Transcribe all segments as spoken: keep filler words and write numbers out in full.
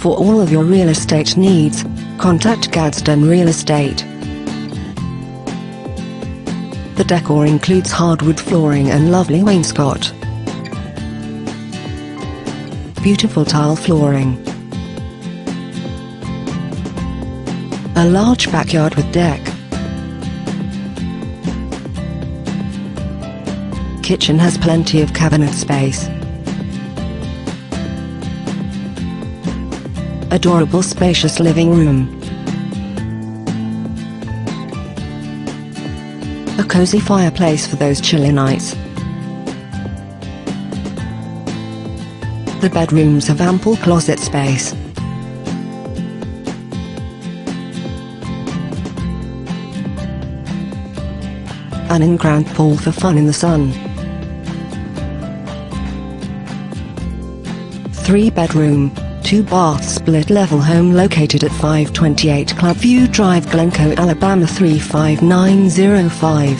For all of your real estate needs, contact Gadsden Real Estate. The decor includes hardwood flooring and lovely wainscot, beautiful tile flooring, a large backyard with deck. Kitchen has plenty of cabinet space. Adorable spacious living room. A cozy fireplace for those chilly nights. The bedrooms have ample closet space. An in-ground pool for fun in the sun. Three-bedroom, two-bath split-level home located at five twenty-eight Clubview Drive, Glencoe, Alabama three five nine zero five.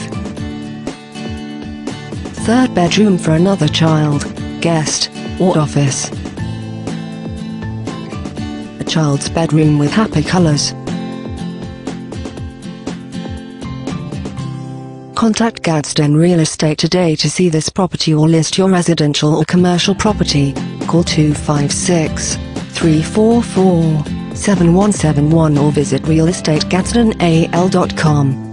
Third bedroom for another child, guest, or office. A child's bedroom with happy colors. Contact Gadsden Real Estate today to see this property or list your residential or commercial property. Call two five six, three four four, seven one seven one or visit real estate gadsden a l dot com.